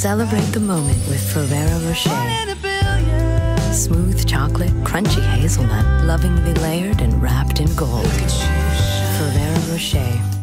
Celebrate the moment with Ferrero Rocher. Smooth chocolate, crunchy hazelnut, lovingly layered and wrapped in gold. Ferrero Rocher.